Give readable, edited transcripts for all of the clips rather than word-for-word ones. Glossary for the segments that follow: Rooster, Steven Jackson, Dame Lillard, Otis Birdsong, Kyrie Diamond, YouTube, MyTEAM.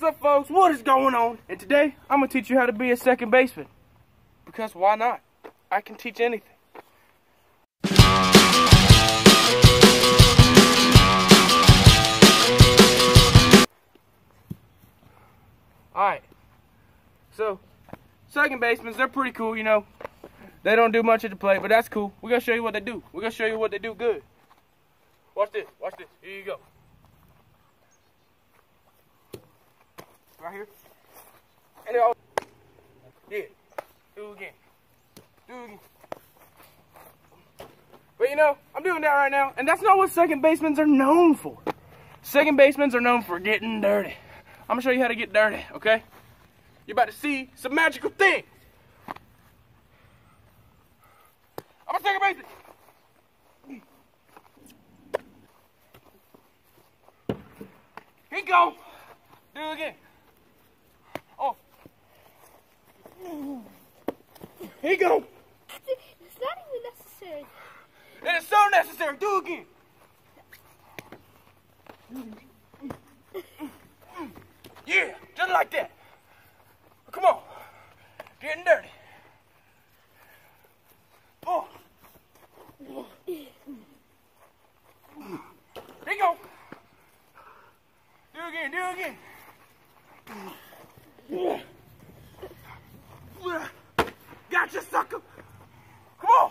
What's up, folks? What is going on? And today, I'm going to teach you how to be a second baseman. Because why not? I can teach anything. Alright. So, second basemen, they're pretty cool, you know. They don't do much at the plate, but that's cool. We're going to show you what they do. We're going to show you what they do good. Watch this. Watch this. Here you go. Right here. And they're all. Yeah. Do it again. Do it again. But you know, I'm doing that right now, and that's not what second basemen are known for. Second basemen are known for getting dirty. I'm gonna show you how to get dirty, okay? You're about to see some magical things. I'm a second baseman. Here you go. Do it again. Here you go. It's not even necessary. It is so necessary. Do it again. Yeah, just like that. Come on. Getting dirty. Oh. Here you go. Do it again. Do it again. Yeah. Gotcha, sucker! Come on!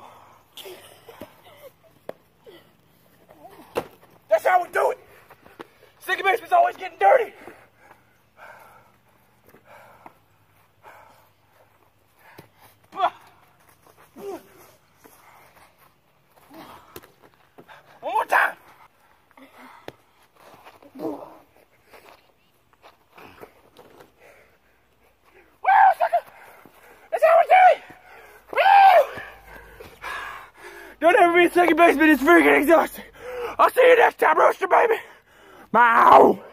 That's how we do it! Second baseman's always getting dirty! One more time! Don't ever be a second baseman, it's freaking exhausting. I'll see you next time, Rooster, baby. Bye.